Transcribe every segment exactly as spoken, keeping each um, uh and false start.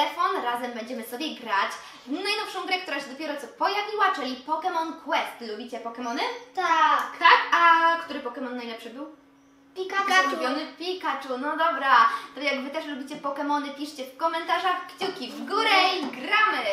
telefon, razem będziemy sobie grać w najnowszą grę, która się dopiero co pojawiła, czyli Pokémon Quest. Lubicie Pokémony? Tak. Tak? A który Pokémon najlepszy był? Pikachu. Pikachu. Lubiony Pikachu, no dobra. To jak Wy też lubicie Pokémony, piszcie w komentarzach, kciuki w górę i gramy!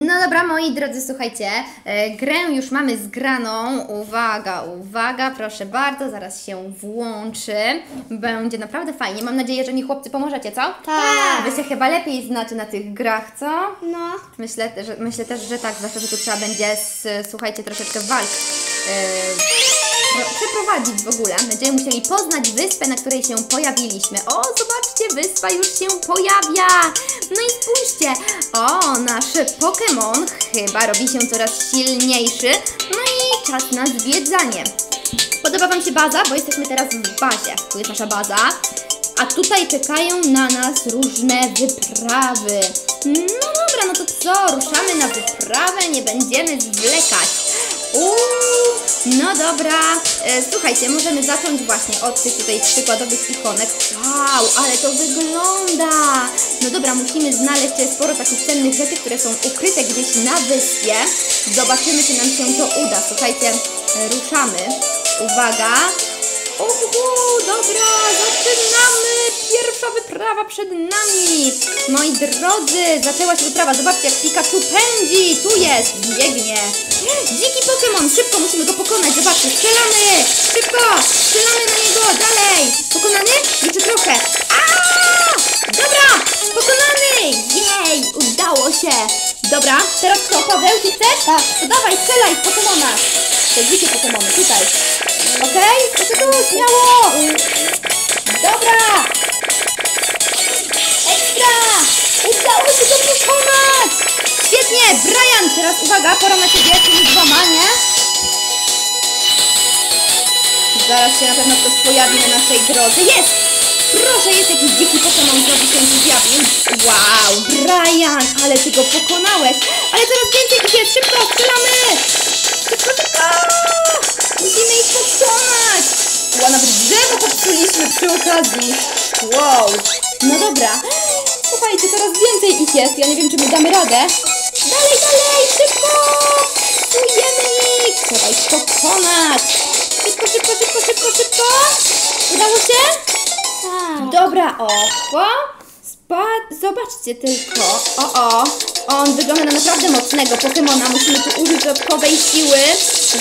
No dobra, moi drodzy, słuchajcie, grę już mamy zgraną, uwaga, uwaga, proszę bardzo, zaraz się włączy, będzie naprawdę fajnie, mam nadzieję, że mi chłopcy pomożecie, co? Tak! Wy się chyba lepiej znacie na tych grach, co? No. Myślę, że, myślę też, że tak, zwłaszcza, że tu trzeba będzie, z, słuchajcie, troszeczkę walk yy, przeprowadzić w ogóle, będziemy musieli poznać wyspę, na której się pojawiliśmy. O, zobaczcie, wyspa już się pojawia! No i spójrzcie, o, nasz Pokémon chyba robi się coraz silniejszy, no i czas na zwiedzanie. Podoba Wam się baza? Bo jesteśmy teraz w bazie, tu jest nasza baza, a tutaj czekają na nas różne wyprawy. No dobra, no to co, ruszamy na wyprawę, nie będziemy zwlekać. Uuu, no dobra, e, słuchajcie, możemy zacząć właśnie od tych tutaj przykładowych ikonek. Wow, ale to wygląda! No dobra, musimy znaleźć sporo takich cennych rzeczy, które są ukryte gdzieś na wyspie. Zobaczymy, czy nam się to uda. Słuchajcie, ruszamy. Uwaga! Uhu, dobra, zaczynamy! Pierwsza wyprawa przed nami! Moi drodzy, zaczęła się wyprawa. Zobaczcie, jak Pikachu pędzi! Tu jest! Biegnie! Dziki Pokémon! Szybko musimy go pokonać! Zobaczcie, strzelamy! Szybko! Strzelamy na niego! Dalej! Pokonany? Jeszcze trochę! Aaaa! Dobra! Pokonany! Jej! Udało się! Dobra, teraz co? Pawełki chcesz? Tak! To dawaj, strzelaj w Pokémona! To dzikie Pokémony, tutaj! Okej? Okay? To tu, śmiało! Dobra! Ekstra! Udało się go pokonać! Świetnie! Brian, teraz uwaga, pora na ciebie, czyli dwoma, nie? Zaraz się na pewno ktoś pojawi na naszej drodze. Jest! Proszę, jest jakiś dziki Pokémon, zrobi się zjawił. Wow, Brian, ale ty go pokonałeś! Ale coraz więcej ich jest! Szybko, strzelamy! Szybko, szybko! Musimy ich pokonać! Ła, nawet drzewo popsuliśmy przy okazji. Wow! No dobra. Słuchajcie, coraz więcej ich jest. Ja nie wiem, czy my damy radę. Dalej, dalej, szybko! Czujemy ich! Trzeba ich pokonać! Szybko, szybko, szybko, szybko, szybko! Udało się? Tak. Dobra, oho. Spad... Zobaczcie tylko. O, o. On wygląda na naprawdę mocnego Pokémona. Musimy tu użyć dodatkowej siły,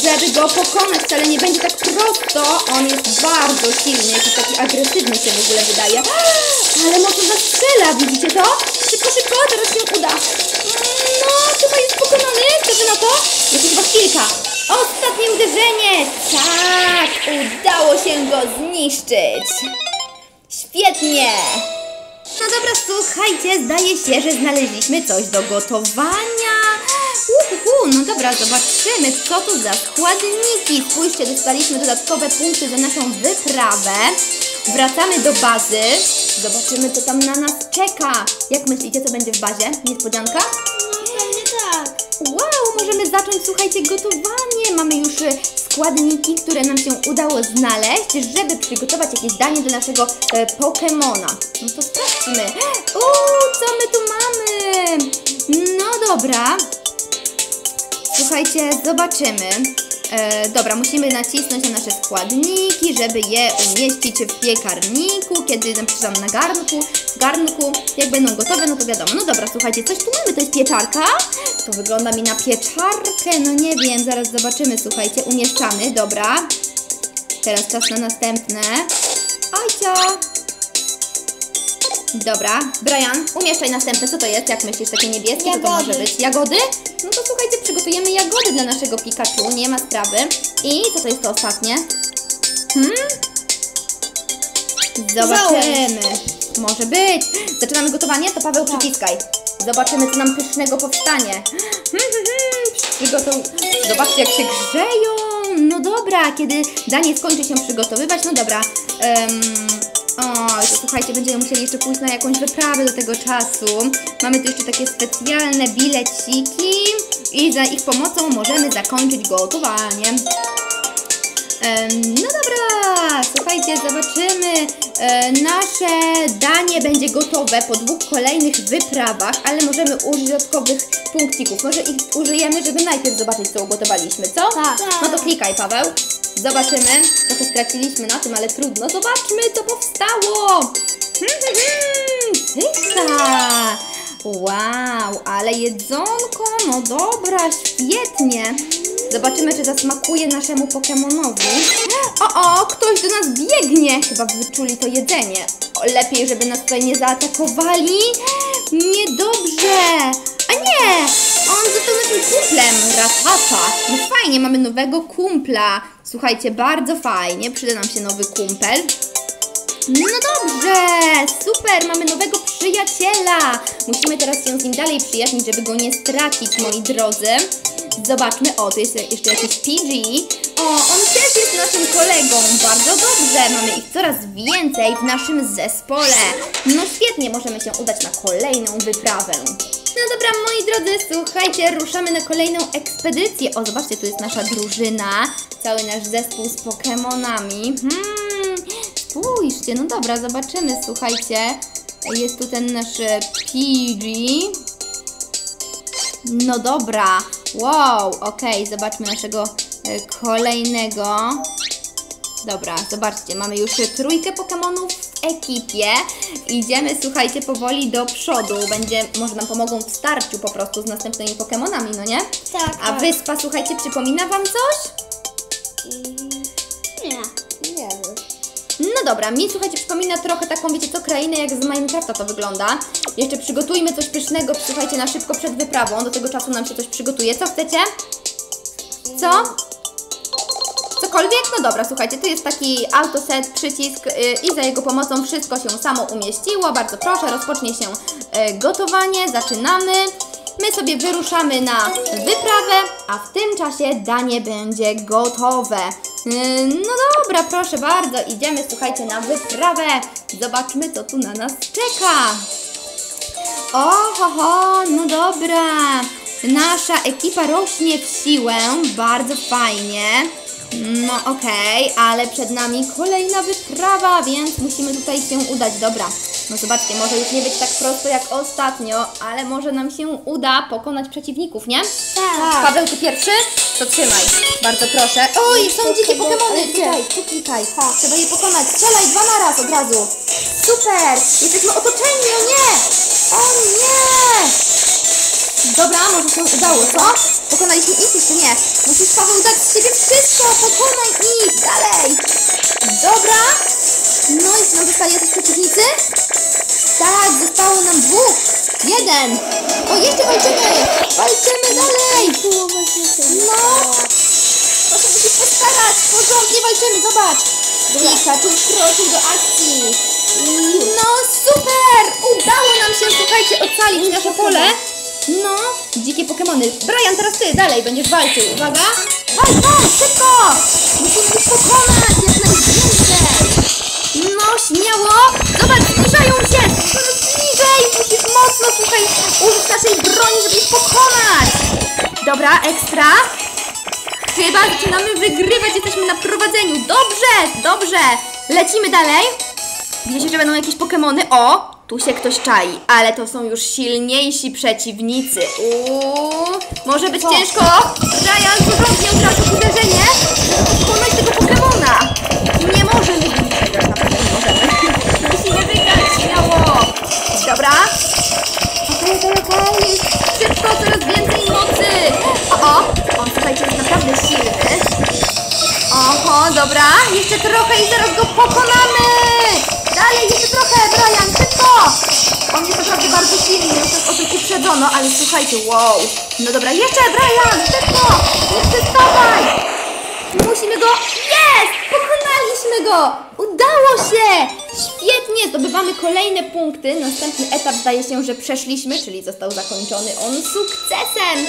żeby go pokonać. Wcale nie będzie tak prosto. On jest bardzo silny. Jakiś taki agresywny się w ogóle wydaje. Ale mocno zastrzela. Widzicie to? Szybko, szybko. Teraz się uda. No, chyba jest pokonany. Co wy na to? Jest chyba kilka. Ostatnie uderzenie. Tak. Udało się go zniszczyć. Świetnie. No dobra, słuchajcie, zdaje się, że znaleźliśmy coś do gotowania. Uhuhu, no dobra, zobaczymy, co tu za składniki. Spójrzcie, dostaliśmy dodatkowe punkty za naszą wyprawę. Wracamy do bazy. Zobaczymy, co tam na nas czeka. Jak myślicie, co będzie w bazie? Niespodzianka? Pewnie tak. Wow, możemy zacząć, słuchajcie, gotowanie. Mamy już składniki, które nam się udało znaleźć, żeby przygotować jakieś danie do naszego e, Pokémona. No to sprawdźmy. Uuu, co my tu mamy? No dobra. Słuchajcie, zobaczymy. E, dobra, musimy nacisnąć na nasze składniki, żeby je umieścić w piekarniku, kiedy nam przyjdą na garnku. garnku. Jak będą gotowe, no to wiadomo. No dobra, słuchajcie, coś tu mamy, to jest pieczarka. To wygląda mi na pieczarkę, no nie wiem, zaraz zobaczymy, słuchajcie, umieszczamy, dobra. Teraz czas na następne. Ojca! Dobra, Brian, umieszczaj następne, co to jest, jak myślisz, takie niebieskie, jagody. Co to może być? Jagody? No to słuchajcie, przygotujemy jagody dla naszego Pikachu, nie ma sprawy. I co to jest to ostatnie? Hmm? Zobaczymy. Może być. Zaczynamy gotowanie, to Paweł przyciskaj. Zobaczymy, co nam pysznego powstanie. Przygotow... Zobaczcie, jak się grzeją. No dobra, kiedy danie skończy się przygotowywać, no dobra. Um, oj, to słuchajcie, będziemy musieli jeszcze pójść na jakąś wyprawę do tego czasu. Mamy tu jeszcze takie specjalne bileciki i za ich pomocą możemy zakończyć gotowanie. E, no dobra, słuchajcie, zobaczymy. E, nasze danie będzie gotowe po dwóch kolejnych wyprawach, ale możemy użyć dodatkowych punkcików. Może ich użyjemy, żeby najpierw zobaczyć, co ugotowaliśmy, co? Tak. No to klikaj, Paweł. Zobaczymy. Trochę straciliśmy na tym, ale trudno. Zobaczmy, co powstało. Pysa! Wow, ale jedzonko, no dobra, świetnie. Zobaczymy, czy zasmakuje naszemu Pokemonowi. O, o, ktoś do nas biegnie. Chyba wyczuli to jedzenie. O, lepiej, żeby nas tutaj nie zaatakowali. Niedobrze. A nie, on został naszym kumplem. Ratata. No fajnie, mamy nowego kumpla. Słuchajcie, bardzo fajnie. Przyda nam się nowy kumpel. No dobrze, super, mamy nowego przyjaciela. Musimy teraz się z nim dalej przyjaźnić, żeby go nie stracić, moi drodzy. Zobaczmy, o, tu jest jeszcze jakiś Pidgey. O, on też jest naszym kolegą, bardzo dobrze. Mamy ich coraz więcej w naszym zespole. No świetnie, możemy się udać na kolejną wyprawę. No dobra, moi drodzy, słuchajcie, ruszamy na kolejną ekspedycję. O, zobaczcie, tu jest nasza drużyna, cały nasz zespół z Pokemonami. Hmm. Spójrzcie, no dobra, zobaczymy, słuchajcie. Jest tu ten nasz Pidgey. No dobra, wow, okej, okay, zobaczmy naszego kolejnego. Dobra, zobaczcie, mamy już trójkę Pokemonów w ekipie. Idziemy, słuchajcie, powoli do przodu. Będzie, może nam pomogą w starciu po prostu z następnymi Pokemonami, no nie? Tak. A wyspa, słuchajcie, przypomina wam coś? Nie. No dobra, mi słuchajcie przypomina trochę taką, wiecie co, krainę jak z Minecrafta to wygląda. Jeszcze przygotujmy coś pysznego, słuchajcie, na szybko przed wyprawą. Do tego czasu nam się coś przygotuje. Co chcecie? Co? Cokolwiek? No dobra, słuchajcie, tu jest taki autoset, przycisk yy, i za jego pomocą wszystko się samo umieściło. Bardzo proszę, rozpocznie się yy, gotowanie, zaczynamy. My sobie wyruszamy na wyprawę, a w tym czasie danie będzie gotowe. No dobra, proszę bardzo, idziemy, słuchajcie, na wyprawę. Zobaczmy, co tu na nas czeka. Ohoho, no dobra. Nasza ekipa rośnie w siłę, bardzo fajnie. No okej, okay, ale przed nami kolejna wyprawa, więc musimy tutaj się udać. Dobra, no zobaczcie, może już nie być tak prosto jak ostatnio, ale może nam się uda pokonać przeciwników, nie? Tak. Paweł, ty pierwszy? To trzymaj, bardzo proszę. Oj, są dzikie Pokemony! Klikaj, klikaj. Trzeba je pokonać. Strzelaj dwa na raz od razu. Super! Jesteśmy otoczeni, o nie! O nie! Dobra, może się udało, co? Pokonaliśmy ich jeszcze nie. Musisz, Paweł, dać z siebie wszystko. Pokonaj ich. Dalej. Dobra. No i nam zostali jacyś przeciwnicy? Tak, zostało nam dwóch. Jeden. O, jeszcze walczymy. Walczymy dalej. No. To się musisz postarać. Porządnie walczymy. Zobacz. Pikachu wkroczył do akcji. No super. Udało nam się, słuchajcie, ocalić nasze pole. No, dzikie Pokemony. Brian, teraz ty, dalej będziesz walczył. Uwaga! Walcz, walcz, szybko! Musisz ich pokonać, jak najwięcej! No, śmiało! Zobacz, zbliżają się! Coraz bliżej! Musisz mocno, słuchaj, użyć naszej broni, żeby ich pokonać! Dobra, ekstra! Chyba zaczynamy wygrywać, jesteśmy na prowadzeniu. Dobrze, dobrze! Lecimy dalej. Widzicie, że będą jakieś Pokemony. O! Tu się ktoś czai, ale to są już silniejsi przeciwnicy. Uuu, może być ciężko. Ryan porządnie od razu uderzenie, żeby pokonać tego Pokemona. Nie możemy wygrać, na pewno nie możemy. Musimy wygrać, śmiało. Dobra. Okej, okej, okej. Szybko, coraz więcej mocy. O, o, o, słuchajcie, jest naprawdę silny. Oho, dobra. Jeszcze trochę i zaraz go pokonamy. Dalej, jeszcze trochę, Brian, szybko! On jest naprawdę bardzo silny, już nas o tym uprzedzono, ale słuchajcie, wow! No dobra, jeszcze, Brian, szybko! Jeszcze stawaj! Musimy go... Jest! Pokonaliśmy go! Udało się! Świetnie, zdobywamy kolejne punkty. Następny etap zdaje się, że przeszliśmy, czyli został zakończony on sukcesem!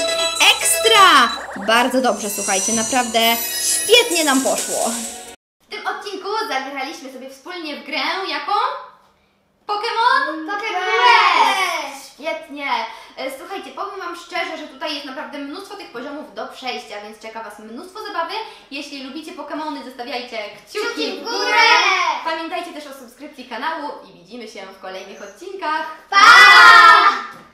Ekstra! Bardzo dobrze, słuchajcie, naprawdę świetnie nam poszło. W tym odcinku zagraliśmy sobie wspólnie w grę, jaką? Pokémon? Pokémon! Świetnie! Słuchajcie, powiem wam szczerze, myślę, że tutaj jest naprawdę mnóstwo tych poziomów do przejścia, więc czeka Was mnóstwo zabawy. Jeśli lubicie Pokemony, zostawiajcie kciuki, kciuki w górę! Pamiętajcie też o subskrypcji kanału i widzimy się w kolejnych odcinkach. Pa!